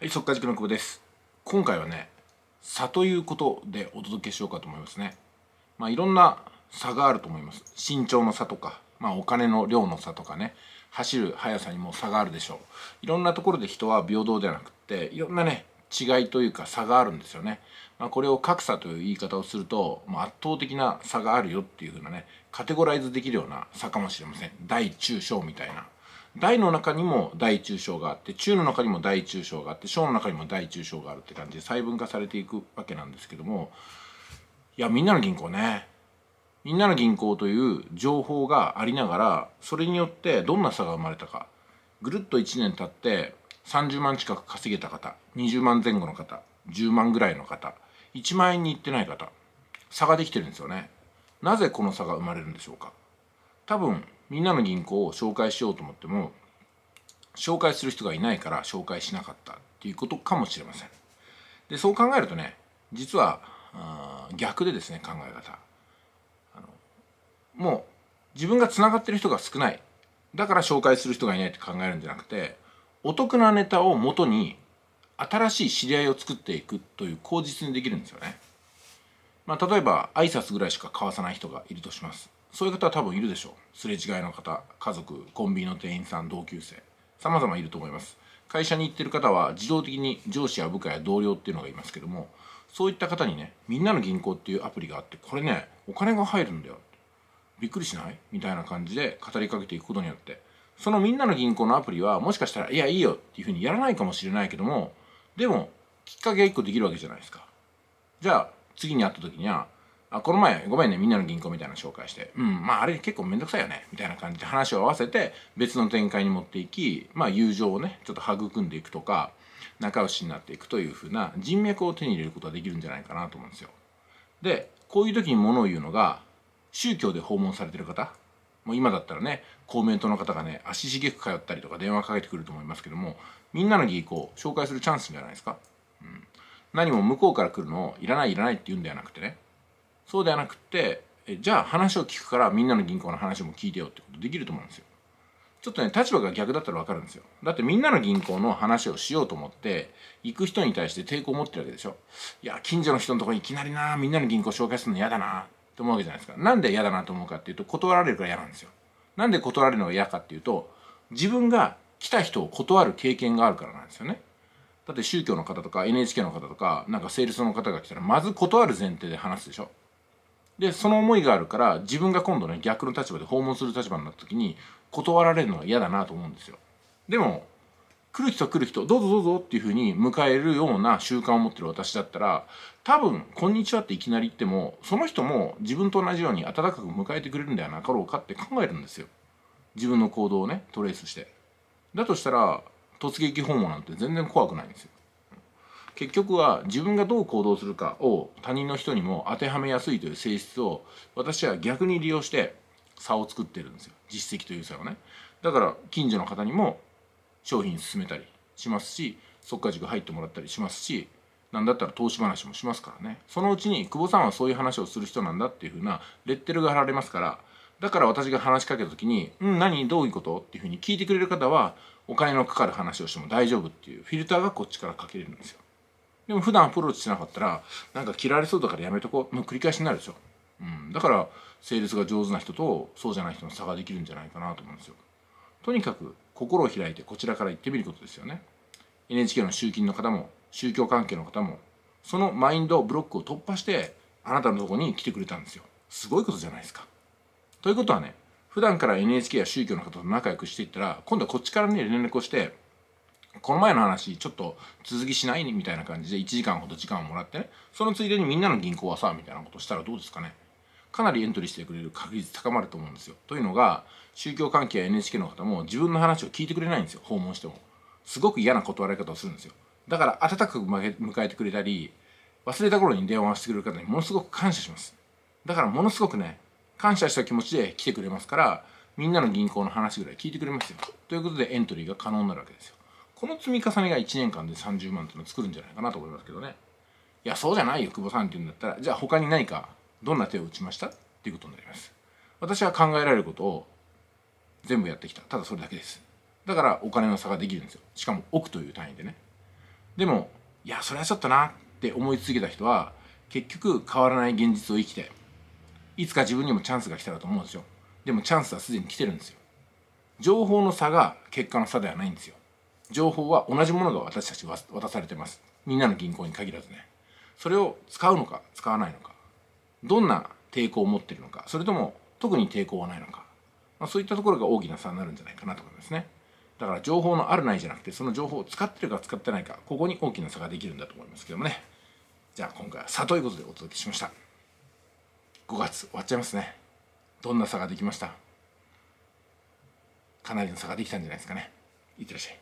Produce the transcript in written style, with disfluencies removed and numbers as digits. はい、速稼塾の久保です。今回はね、差ということでお届けしようかと思いますね。いろんな差があると思います。身長の差とか、お金の量の差とかね、走る速さにも差があるでしょう。いろんなところで人は平等ではなくって、いろんなね、違いというか差があるんですよね。これを格差という言い方をすると、圧倒的な差があるよっていう風なね、カテゴライズできるような差かもしれません。大中小みたいな。大の中にも大中小があって、中の中にも大中小があって、小の中にも大中小があるって感じで細分化されていくわけなんですけども、いや、みんなの銀行ね、みんなの銀行という情報がありながら、それによってどんな差が生まれたか、ぐるっと1年経って30万近く稼げた方、20万前後の方、10万ぐらいの方、1万円に行ってない方、差ができてるんですよね。なぜこの差が生まれるんでしょうか。多分みんなの銀行を紹介しようと思っても、紹介する人がいないから紹介しなかったっていうことかもしれません。で、そう考えるとね、実は逆でですね、考え方、もう自分がつながってる人が少ない、だから紹介する人がいないって考えるんじゃなくて、お得なネタを元に新しい知り合いを作っていくという口実にできるんですよね。例えば挨拶ぐらいしか交わさない人がいるとします。そういう方は多分いるでしょう。すれ違いの方、家族、コンビニの店員さん、同級生、様々いると思います。会社に行ってる方は自動的に上司や部下や同僚っていうのがいますけども、そういった方にね、みんなの銀行っていうアプリがあって、これね、お金が入るんだよ、びっくりしない？みたいな感じで語りかけていくことによって、そのみんなの銀行のアプリはもしかしたら、いやいいよっていうふうにやらないかもしれないけども、でもきっかけが1個できるわけじゃないですか。じゃあ次に会った時には、この前ごめんね、みんなの銀行みたいな紹介して、あれ結構めんどくさいよね、みたいな感じで話を合わせて別の展開に持っていき、友情をね、ちょっと育んでいくとか、仲良しになっていくというふうな人脈を手に入れることができるんじゃないかなと思うんですよ。で、こういう時に物を言うのが、宗教で訪問されてる方、もう今だったらね、公明党の方がね、足しげく通ったりとか電話かけてくると思いますけども、みんなの銀行を紹介するチャンスじゃないですか。何も向こうから来るのをいらないいらないって言うんではなくてね、そうではなくって、じゃあ話を聞くからみんなの銀行の話も聞いてよってことできると思うんですよ。ちょっとね、立場が逆だったら分かるんですよ。だってみんなの銀行の話をしようと思って行く人に対して抵抗を持ってるわけでしょ。いや、近所の人のところにいきなりな、みんなの銀行紹介するの嫌だなって思うわけじゃないですか。なんで嫌だなと思うかっていうと、断られるから嫌なんですよ。なんで断られるのが嫌かっていうと、自分が来た人を断る経験があるからなんですよね。だって宗教の方とか NHK の方とか、なんかセールスの方が来たらまず断る前提で話すでしょ。で、その思いがあるから自分が今度ね、逆の立場で訪問する立場になった時に断られるのは嫌だなと思うんですよ。でも来る人来る人、どうぞどうぞっていうふうに迎えるような習慣を持ってる私だったら、多分こんにちはっていきなり言っても、その人も自分と同じように温かく迎えてくれるんではなかろうかって考えるんですよ。自分の行動をね、トレースして。だとしたら突撃訪問なんて全然怖くないんですよ。結局は自分がどう行動するかを他人の人にも当てはめやすいという性質を、私は逆に利用して差を作ってるんですよ。実績という差をね。だから近所の方にも商品勧めたりしますし、速稼塾入ってもらったりしますし、なんだったら投資話もしますからね。そのうちに久保さんはそういう話をする人なんだっていうふうなレッテルが貼られますから、だから私が話しかけた時に「何どういうこと？」っていうふうに聞いてくれる方は、お金のかかる話をしても大丈夫っていうフィルターがこっちからかけれるんですよ。でも普段アプローチしなかったら、なんか嫌われそうだからやめとこう、もう繰り返しになるでしょ。だからセールスが上手な人とそうじゃない人の差ができるんじゃないかなと思うんですよ。とにかく心を開いてこちらから行ってみることですよね。NHK の集金の方も宗教関係の方も、そのマインドブロックを突破してあなたのとこに来てくれたんですよ。すごいことじゃないですか。ということはね、普段から NHK や宗教の方と仲良くしていったら、今度はこっちからね、連絡をして、この前の話ちょっと続きしないねみたいな感じで1時間ほど時間をもらってね、そのついでにみんなの銀行はさみたいなことしたらどうですかね。かなりエントリーしてくれる確率高まると思うんですよ。というのが、宗教関係や NHK の方も自分の話を聞いてくれないんですよ。訪問してもすごく嫌な断られ方をするんですよ。だから温かく迎えてくれたり、忘れた頃に電話をしてくれる方にものすごく感謝します。だからものすごくね、感謝した気持ちで来てくれますから、みんなの銀行の話ぐらい聞いてくれますよ。ということでエントリーが可能になるわけですよ。この積み重ねが1年間で30万っていうのを作るんじゃないかなと思いますけどね。いや、そうじゃないよ久保さんって言うんだったら、じゃあ他に何かどんな手を打ちましたっていうことになります。私は考えられることを全部やってきた、ただそれだけです。だからお金の差ができるんですよ。しかも億という単位でね。でもいやそれはちょっとなって思い続けた人は結局変わらない現実を生きて、いつか自分にもチャンスが来たらと思うんですよ。でもチャンスはすでに来てるんですよ。情報の差が結果の差ではないんですよ。情報は同じものが私たちは渡されてます。みんなの銀行に限らずね。それを使うのか使わないのか、どんな抵抗を持ってるのか、それとも特に抵抗はないのか、まあ、そういったところが大きな差になるんじゃないかなと思いますね。だから情報のあるないじゃなくて、その情報を使ってるか使ってないか、ここに大きな差ができるんだと思いますけどもね。じゃあ今回は差ということでお届けしました。5月終わっちゃいますね。どんな差ができました？かなりの差ができたんじゃないですかね。いってらっしゃい。